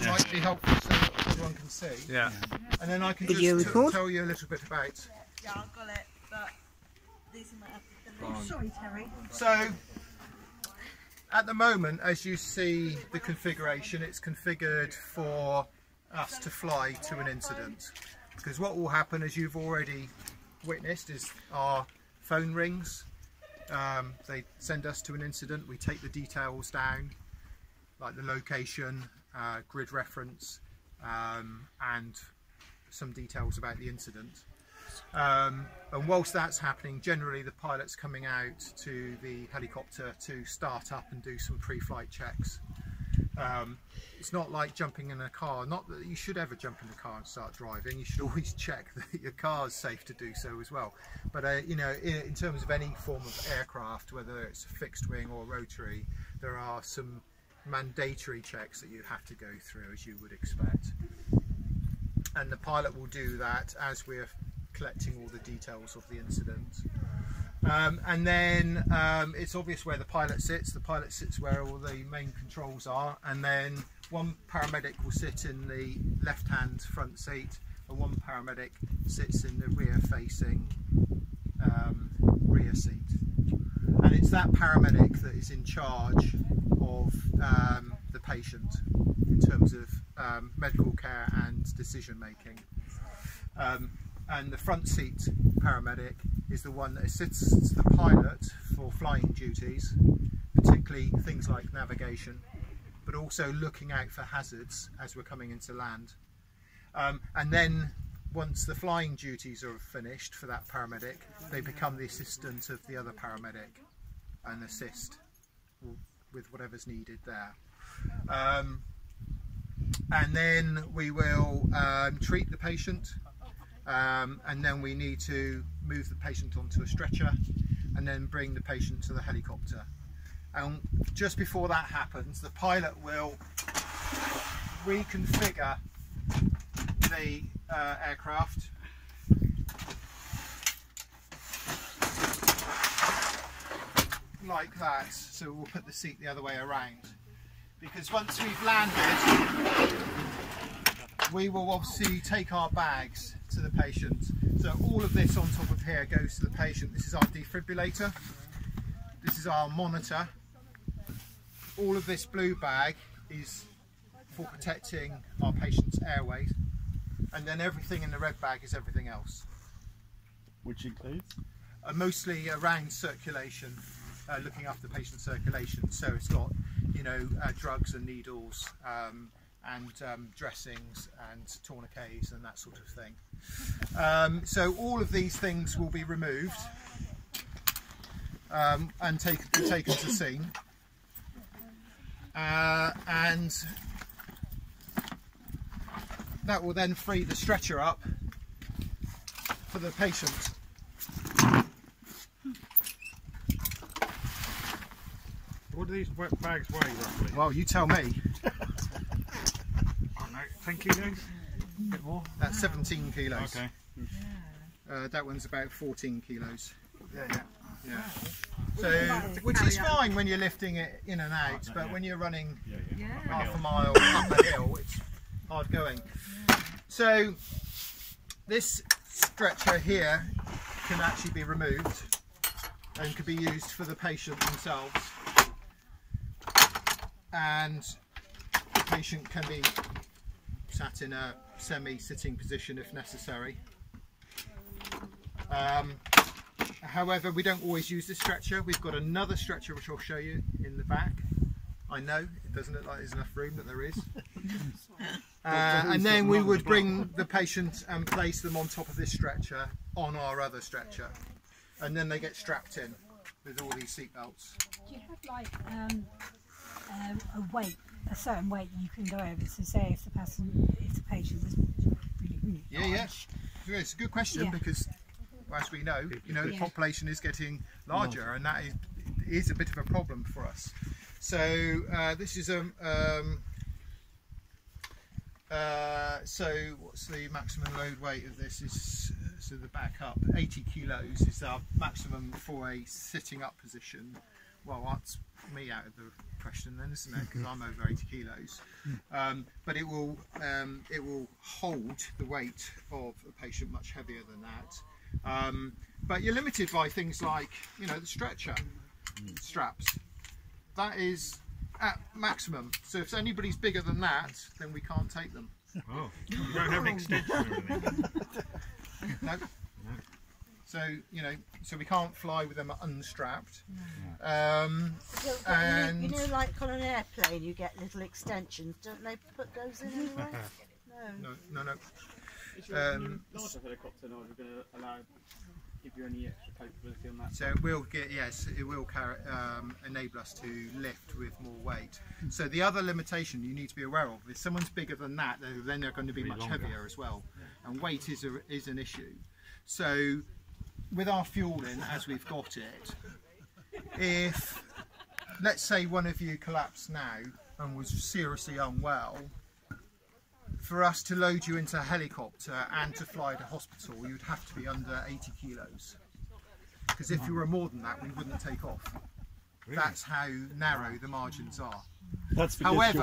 that might be helpful so that everyone can see. Yeah. And then I can just tell you a little bit about. Yeah, I've got it, but these might have to. Oh, sorry, Terry. So, at the moment, as you see the configuration, it's configured for us to fly to an incident. Because what will happen, as you've already witnessed, is our phone rings. They send us to an incident, we take the details down, like the location, grid reference, and some details about the incident. And whilst that's happening, generally the pilot's coming out to the helicopter to start up and do some pre-flight checks. It's not like jumping in a car, not that you should ever jump in a car and start driving, you should always check that your car's safe to do so as well. But you know, in terms of any form of aircraft, whether it's a fixed wing or rotary, there are some mandatory checks that you have to go through, as you would expect. And the pilot will do that as we're collecting all the details of the incident. And then it's obvious where the pilot sits. The pilot sits where all the main controls are, and then one paramedic will sit in the left-hand front seat and one paramedic sits in the rear-facing rear seat. And it's that paramedic that is in charge of the patient in terms of medical care and decision-making. And the front seat paramedic is the one that assists the pilot for flying duties, particularly things like navigation, but also looking out for hazards as we're coming into land. And then once the flying duties are finished for that paramedic, they become the assistant of the other paramedic and assist with whatever's needed there. And then we will treat the patient. And then we need to move the patient onto a stretcher and then bring the patient to the helicopter. And just before that happens, the pilot will reconfigure the aircraft like that. So we'll put the seat the other way around, because once we've landed, we will obviously take our bags to the patient. So all of this on top of here goes to the patient. This is our defibrillator, this is our monitor. All of this blue bag is for protecting our patient's airways, and then everything in the red bag is everything else. Which includes? Mostly around circulation, looking after patient's circulation. So it's got, you know, drugs and needles, and dressings and tourniquets and that sort of thing. So all of these things will be removed and taken to scene. And that will then free the stretcher up for the patient. What do these wet bags weigh roughly? Well, you tell me. Thank you, guys. A bit more. That's 17 kilos. Okay. That one's about 14 kilos. Yeah. So, which is fine when you're lifting it in and out, but when you're running half a mile up a hill, it's hard going. So, this stretcher here can actually be removed and could be used for the patient themselves. And the patient can be sat in a semi-sitting position if necessary. However, we don't always use this stretcher. We've got another stretcher which I'll show you in the back. I know it doesn't look like there's enough room, but there is. And then we would bring the patient and place them on top of this stretcher on our other stretcher, and then they get strapped in with all these seat belts. Do you have like a weight? A certain weight you can go over. So say if the person, if the patient is really large. Yeah. It's a good question because, as we know, the population is getting larger, and that is a bit of a problem for us. So this is a. So what's the maximum load weight of this? Is so the back up 80 kilos is our maximum for a sitting up position. Well, that's me out of the question then, isn't it? Because I'm over 80 kilos. But it will hold the weight of a patient much heavier than that. But you're limited by things like, you know, the stretcher straps. That is at maximum. So if anybody's bigger than that, then we can't take them. Oh, you don't have an extension or anything. No. So, you know, so we can't fly with them unstrapped. So, and you know, like on an airplane, you get little extensions. Don't they put those in anyway? No. No. Larger helicopter now, we're going to allow, give you any extra capability on that. So it will get, yes, it will carry, enable us to lift with more weight. So the other limitation you need to be aware of, if someone's bigger than that, then they're going to be much heavier as well. Yeah. And weight is an issue. So with our fueling as we've got it, if let's say one of you collapsed now and was seriously unwell, for us to load you into a helicopter and to fly to hospital, you'd have to be under 80 kilos. Because if you were more than that, we wouldn't take off. Really? That's how narrow the margins are. That's because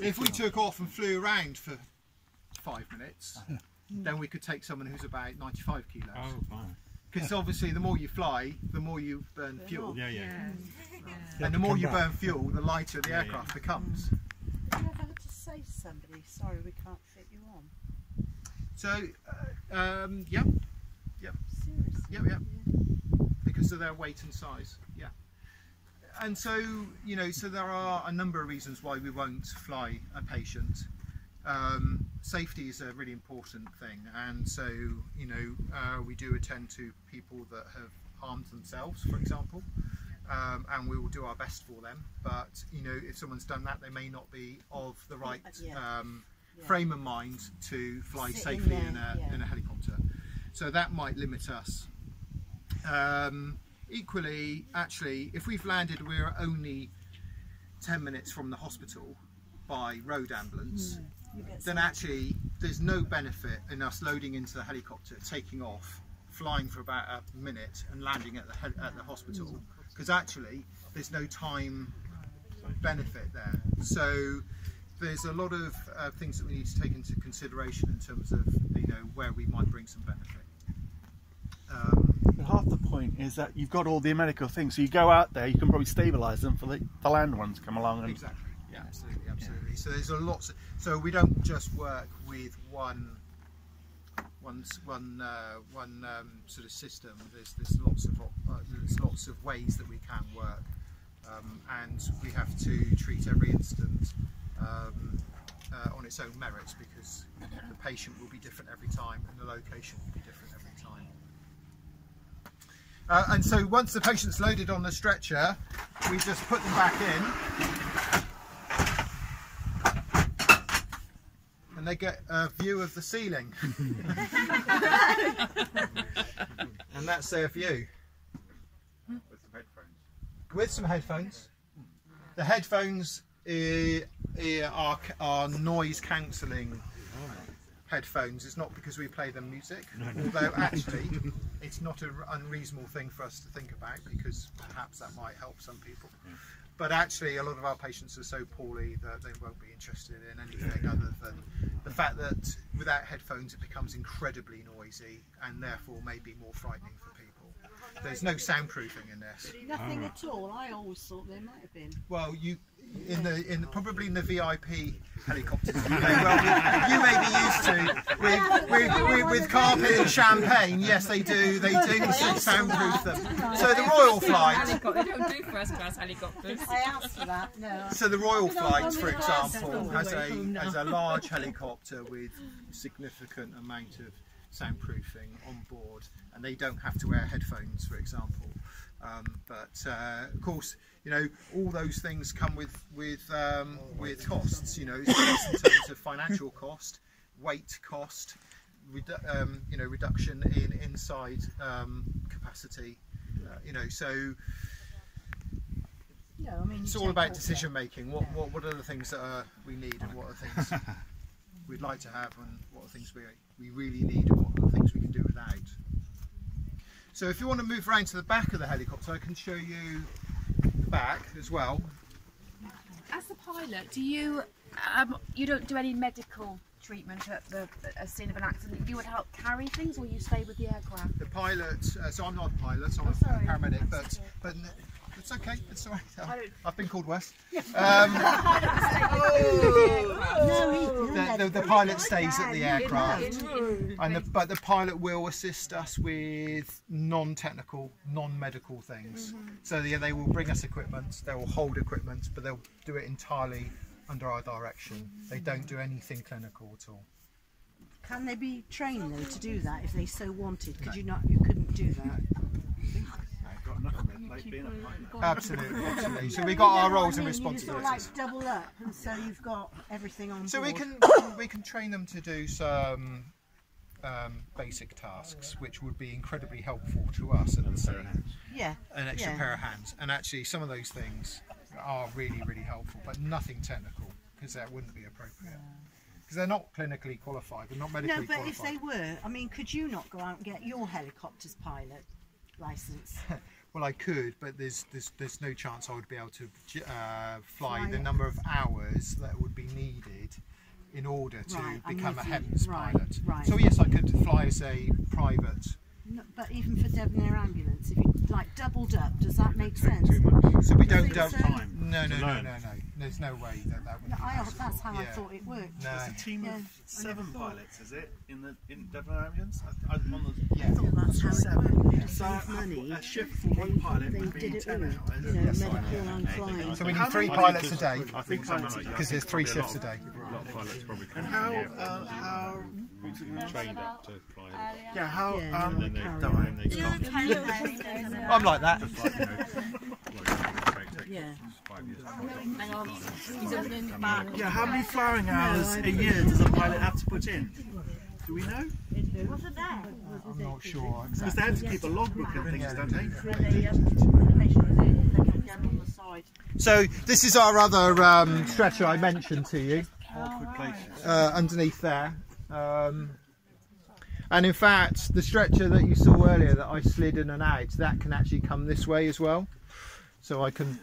if we took off and flew around for 5 minutes, then we could take someone who's about 95 kilos. Oh, fine. Because obviously the more you fly, the more you burn fuel. Yeah. And the more you burn fuel, the lighter the aircraft becomes. Have you ever had to say to somebody, sorry, we can't fit you on? So, yep. Seriously? Yep. Because of their weight and size, yeah. And so, you know, so there are a number of reasons why we won't fly a patient. Safety is a really important thing, and so, you know, we do attend to people that have harmed themselves, for example, and we will do our best for them, but, you know, if someone's done that, they may not be of the right frame of mind to fly safely in a helicopter, so that might limit us. Equally, actually, if we've landed, we're only 10 minutes from the hospital by road ambulance, then actually there's no benefit in us loading into the helicopter, taking off, flying for about a minute and landing at the hospital, because actually there's no time benefit there. So there's a lot of things that we need to take into consideration in terms of, you know, where we might bring some benefit. Half the point is that you've got all the medical things, so you go out there, you can probably stabilise them for the land ones to come along. And exactly. Yeah, absolutely. So there's a lot. So we don't just work with one sort of system. There's lots of ways that we can work, and we have to treat every instance on its own merits, because the patient will be different every time, and the location will be different every time. And so once the patient's loaded on the stretcher, we just put them back in. And they get a view of the ceiling. And that's their view. With some headphones. With some headphones. The headphones are noise cancelling headphones. It's not because we play them music, although actually it's not an unreasonable thing for us to think about, because perhaps that might help some people. But actually, a lot of our patients are so poorly that they won't be interested in anything other than the fact that without headphones it becomes incredibly noisy, and therefore may be more frightening for people. There's no soundproofing in this. Nothing at all. I always thought there might have been. Well, you probably in the VIP helicopters, you may be used to with carpet and champagne. Yes, they do soundproof them. So the royal flight. They don't do first class helicopters. I asked for that. No. So the royal flight, for example, has a large helicopter with significant amount of soundproofing on board, and they don't have to wear headphones, for example. But of course, you know, all those things come with costs. You know, in terms of financial cost, weight cost, you know, reduction in inside capacity. You know, so I mean, it's all about decision making. What are the things that we need, and what are the things we'd like to have, and what are the things we really need, and what are the things we can do without. So if you want to move around to the back of the helicopter, I can show you the back as well. pilot, do you you don't do any medical treatment at the scene of an accident? You would help carry things, or you stay with the aircraft? The pilot. So I'm not a pilot. So I'm a paramedic. But it's okay. It's all right. I've been called Wes. The pilot stays at the aircraft, and but the pilot will assist us with non-technical, non-medical things. Mm-hmm. So they will bring us equipment, they will hold equipment, but they'll do it entirely under our direction. They don't do anything clinical at all. Can they be trained though to do that if they so wanted? Could you not? You couldn't do that. Absolutely, absolutely. So we got our roles and responsibilities. You sort of like double up, and so you've got everything on. So board. we can train them to do some basic tasks, which would be incredibly helpful to us at the scene. Yeah. An extra pair of hands, and actually some of those things are really, really helpful, but nothing technical because that wouldn't be appropriate. They're not clinically qualified. They're not medically qualified. No, but if they were, I mean, could you not go out and get your helicopter's pilot license? Well, I could, but there's no chance I would be able to fly the number of hours that would be needed in order to become a HEMS pilot. Right. So yes, I could fly as a private. No, but even for Devon Air Ambulance, if you like doubled up, does that make sense? Too much. So we don't double time. No. There's no way that would. That's how I thought it worked. No. There's a team of 7 pilots, is it, in Devon Air Ambulance? I thought that's how it worked. A shift for one pilot would be 10 hours. So we need 3 pilots a day. I think because there's 3 shifts a day. And how trained up to fly? Yeah, how I'm like that. Yeah, how many flying hours a year does a pilot have to put in? Do we know? I'm not sure. Because they have to keep a logbook and things, don't they? So this is our other stretcher I mentioned to you. Underneath there. And in fact, the stretcher that you saw earlier that I slid in and out, that can actually come this way as well. So I can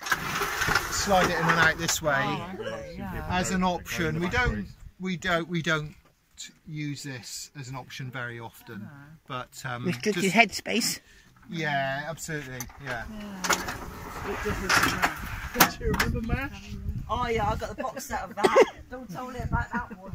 slide it in and out this way as an option. We don't use this as an option very often, but it's just your head space. Yeah, absolutely. Yeah. Do you remember MASH? Oh yeah, I got the box set of that. Don't tell me about that one.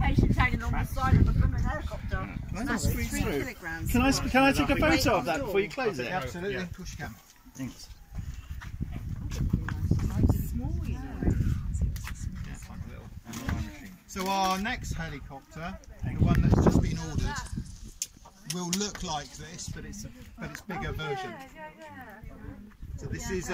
Patients hanging on the side of a blooming helicopter. That's 3 kilograms. Can I take a photo of that before you close it? Absolutely. Yeah. Push camera. Thanks. So our next helicopter, the one that's just been ordered, will look like this, but it's bigger version. So this is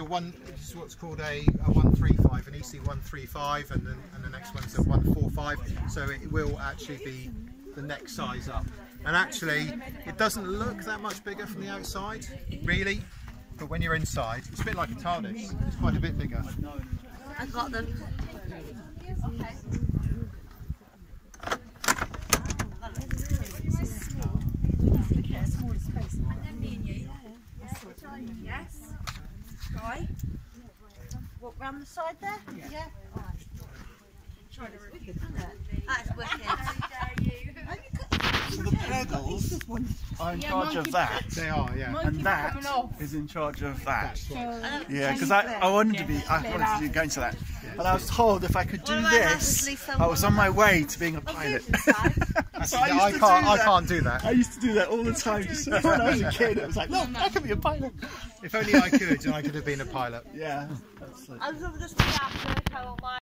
what's called a 135, an EC135, and the next one's a 145. So it will actually be the next size up. And actually, it doesn't look that much bigger from the outside, really. But when you're inside, it's a bit like a TARDIS. It's quite a bit bigger. I got them. Okay. Yes. Right. Walk round the side there? Yeah. That's wicked, isn't it? That's wicked. The pedals are in charge of that. They are, yeah. And that is in charge of that. Yeah, because I wanted to go into that. But I was told if I could do this, I was on my way to being a pilot. So I can't do that. I used to do that all the time. So when I was a kid, it was like, look, I could be a pilot. If only I could, and I could have been a pilot. Yeah. I was just